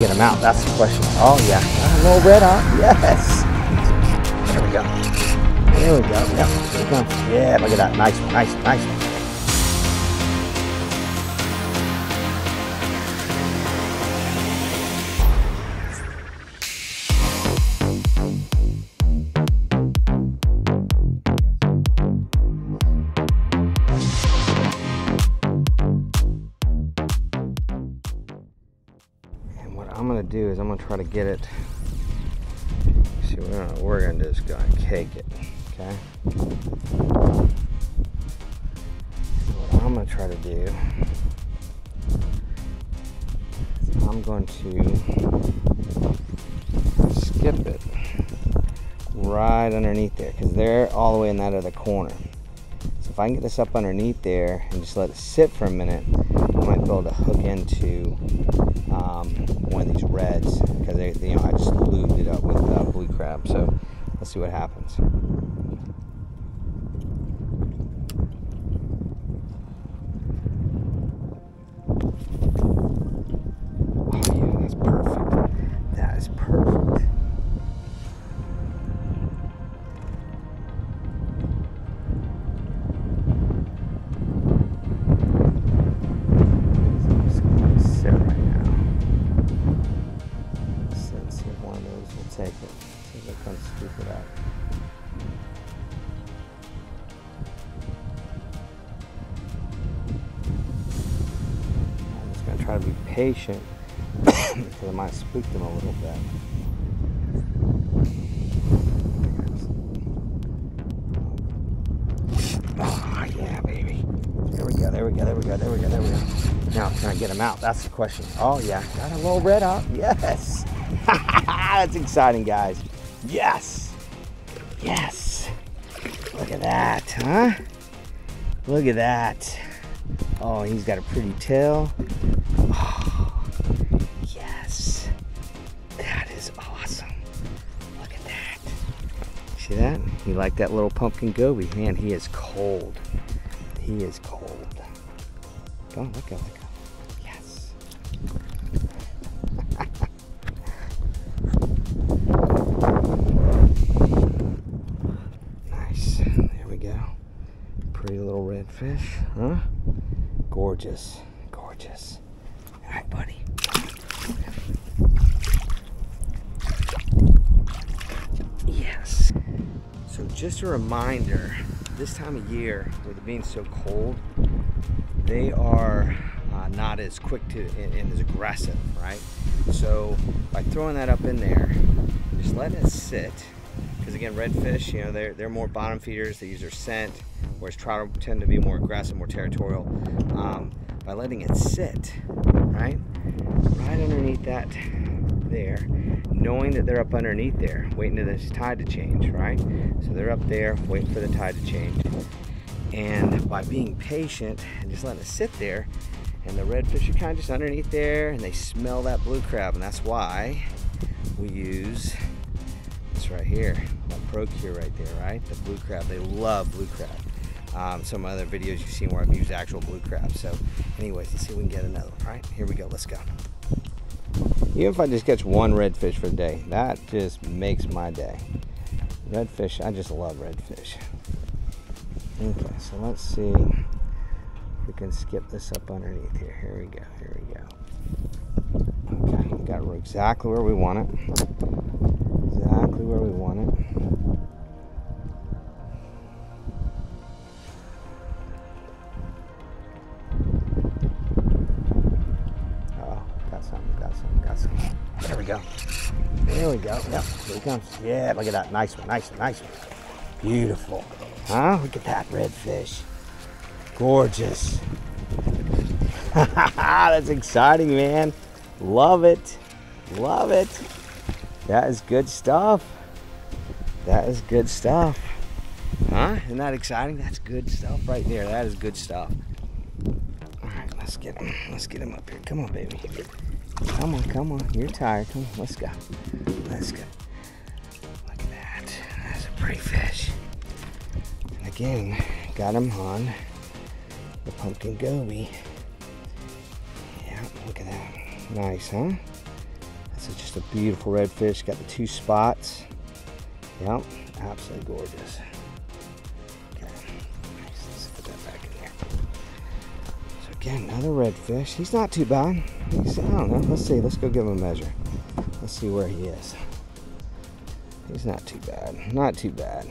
Get them out, that's the question. Oh yeah, a little red on, yes! There we go. There we go, yep, here it comes. Yeah, look at that, nice one, nice one, nice one. Do is I'm gonna try to get it. See, we're gonna do is go and cake it, okay? What I'm gonna try to do is I'm going to skip it right underneath there because they're all the way in that other corner. So if I can get this up underneath there and just let it sit for a minute, I might be able to hook into one of these reds because they, you know, I just lubed it up with blue crab. So let's see what happens. Oh yeah, that's perfect. That is perfect. Try to be patient because I might spook them a little bit. Oh yeah, baby. There we go, there we go, there we go, there we go, there we go. Now, can I get them out? That's the question. Oh yeah, got a little red out. Yes! That's exciting, guys. Yes! Yes! Look at that, huh? Look at that. Oh, he's got a pretty tail. Oh, yes. That is awesome. Look at that. See that? You like that little pumpkin goby? Man, he is cold. He is cold. Go on, look at him. Yes. Nice. There we go. Pretty little redfish, huh? Gorgeous, gorgeous. All right, buddy. Yes. So just a reminder, this time of year, with it being so cold, they are not as quick to and as aggressive, right? So by throwing that up in there, just let it sit. Because again, redfish, you know, they're more bottom feeders. They use their scent, whereas trout tend to be more aggressive, more territorial. By letting it sit, right underneath that there, knowing that they're up underneath there, waiting for this tide to change, right? So they're up there, waiting for the tide to change. And by being patient and just letting it sit there, and the redfish are kind of just underneath there, and they smell that blue crab, and that's why we use this right here. Pro-Cure right there, right? The blue crab, they love blue crab. Some other videos you've seen where I've used actual blue crab. So anyways, let's see if we can get another one, right? Here we go, let's go. Even if I just catch one redfish for the day, that just makes my day. Redfish, I just love redfish. Okay, so let's see if we can skip this up underneath here. Here we go, here we go. Okay, we got exactly where we want it. Exactly where we want it. There we go. There we go. Yep, here he comes. Yeah, look at that. Nice one, nice one, nice one. Beautiful. Huh? Look at that redfish. Gorgeous. That's exciting, man. Love it. Love it. That is good stuff. That is good stuff. Huh? Isn't that exciting? That's good stuff right there. That is good stuff. All right, let's get him. Let's get him up here. Come on, baby. Come on, come on. You're tired. Come on, let's go. Let's go. Look at that. That's a pretty fish. And again, got him on the pumpkin goby. Yeah, look at that. Nice, huh? It's just a beautiful redfish. Got the two spots. Yep, absolutely gorgeous. Okay, nice. Let's put that back in there. So again, another redfish. He's not too bad. He's, I don't know. Let's see. Let's go give him a measure. Let's see where he is. He's not too bad. Not too bad.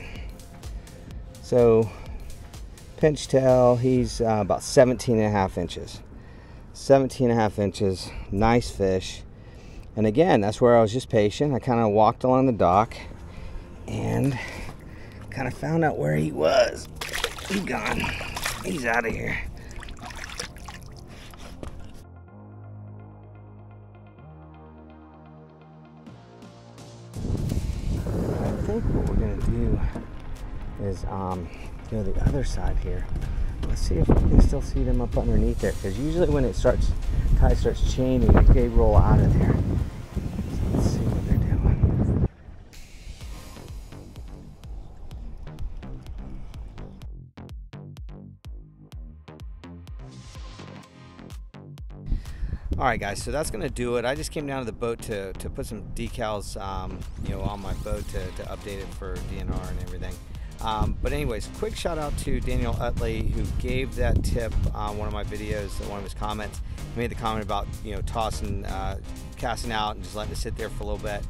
So, pinch tail, he's about 17.5 inches. 17.5 inches, nice fish. And again, that's where I was just patient. I kind of walked along the dock and kind of found out where he was. He's gone. He's out of here. I think what we're going to do is go to the other side here. Let's see if we can still see them up underneath there, because usually when it starts, tide starts chaining, they roll out of there. So let's see what they're doing. All right, guys, so that's gonna do it. I just came down to the boat to put some decals, you know, on my boat to update it for DNR and everything. But anyways, quick shout out to Daniel Utley, who gave that tip on one of my videos, one of his comments. He made the comment about, you know, tossing, casting out and just letting it sit there for a little bit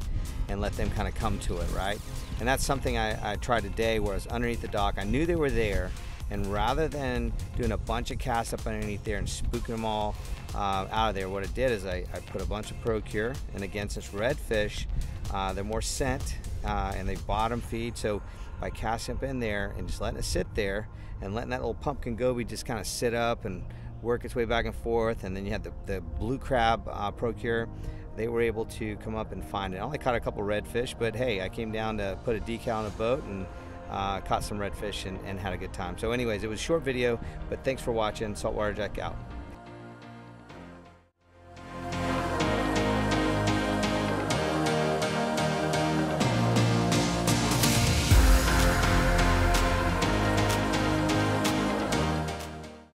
and let them kind of come to it, right? And that's something I tried today, where I was underneath the dock. I knew they were there, and rather than doing a bunch of casts up underneath there and spooking them all out of there, what I did is I put a bunch of Pro-Cure, and again, since redfish, they're more scent and they bottom feed, so by casting up in there and just letting it sit there and letting that little pumpkin goby just kind of sit up and work its way back and forth. And then you had the blue crab Pro-Cure. They were able to come up and find it. I only caught a couple redfish, but hey, I came down to put a decal on the boat and caught some redfish and had a good time. So anyways, it was a short video, but thanks for watching. Saltwater Jack out.